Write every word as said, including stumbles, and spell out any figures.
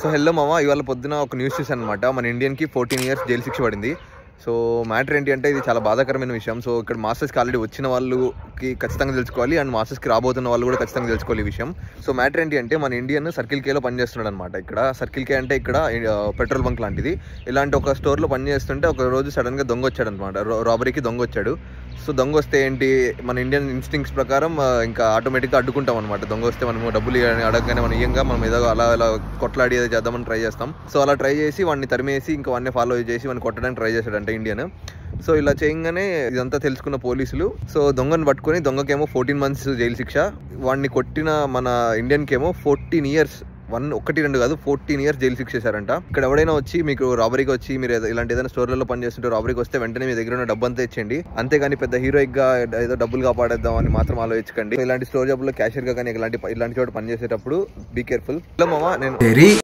So hello mama, ఇవాళ పొద్దున ఒక న్యూస్ చూసాను అన్నమాట. మన ఇండియన్ కి ఫోర్టీన్ ఇయర్స్ జైలు శిక్ష పడింది. సో మ్యాటర్ ఏంటి అంటే ఇది చాలా బాధాకరమైన విషయం. సో ఇక్కడ మాస్టర్స్కి ఆల్రెడీ వచ్చిన వాళ్ళకి ఖచ్చితంగా తెలుసుకోవాలి, అండ్ మాస్టర్స్కి రాబోతున్న వాళ్ళు కూడా ఖచ్చితంగా తెలుసుకోవాలి ఈ విషయం. సో మ్యాటర్ ఏంటి అంటే మన ఇండియన్ సర్కిల్ కేలో పనిచేస్తున్నాడు అనమాట. ఇక్కడ సర్కిల్ కే అంటే ఇక్కడ పెట్రోల్ బంక్ లాంటిది. ఇలాంటి ఒక స్టోర్లో పనిచేస్తుంటే ఒక రోజు సడన్గా దొంగ వచ్చాడు అనమాట, రాబరీకి దొంగ వచ్చాడు. సో దొంగ వస్తే ఏంటి, మన ఇండియన్ ఇన్స్టింక్ట్స్ ప్రకారం ఇంకా ఆటోమేటిక్గా అడ్డుకుంటాం అనమాట. దొంగ వస్తే మనము డబ్బులు అడగగానే మనం ఏంగా మనం ఏదో అలా అలా కొట్లాడి ఏదో చేద్దామని ట్రై చేస్తాం. సో అలా ట్రై చేసి వాడిని తరిమేసి ఇంకా వాడిని ఫాలో చేసి వాడిని కొట్టడానికి ట్రై చేశాడంట ఇండియన్. సో ఇలా చేయగానే ఇదంతా తెలుసుకున్న పోలీసులు సో దొంగను పట్టుకొని, దొంగకేమో ఫోర్టీన్ మంత్స్ జైలు శిక్ష, వాడిని కొట్టిన మన ఇండియన్కేమో ఫోర్టీన్ ఇయర్స్ వన్ ఒకటి రెండు కాదు ఫోర్టీన్ ఇయర్స్ జైలు శిక్ష చేశారంట. ఇక్కడ ఎవడైనా వచ్చి మీకు రాబరీకి వచ్చి మీరు ఇలాంటి ఏదైనా స్టోర్లలో పనిచేస్తుంటే రాబరీకి వస్తే వెంటనే మీ దగ్గర ఉన్న డబ్బు అంతా ఇచ్చేయండి, అంతేగాని పెద్ద హీరోయిక్ గా ఏదో డబ్బులు కాపాడేద్దాం అని మాత్రం ఆలోచించకండి. ఇలాంటి స్టోర్ జాబ్ లో క్యాషియర్ గా కానీ ఇలాంటి ఇలాంటి చోట పనిచేసేటప్పుడు బీ కేర్ఫుల్. హలో మామ, నేను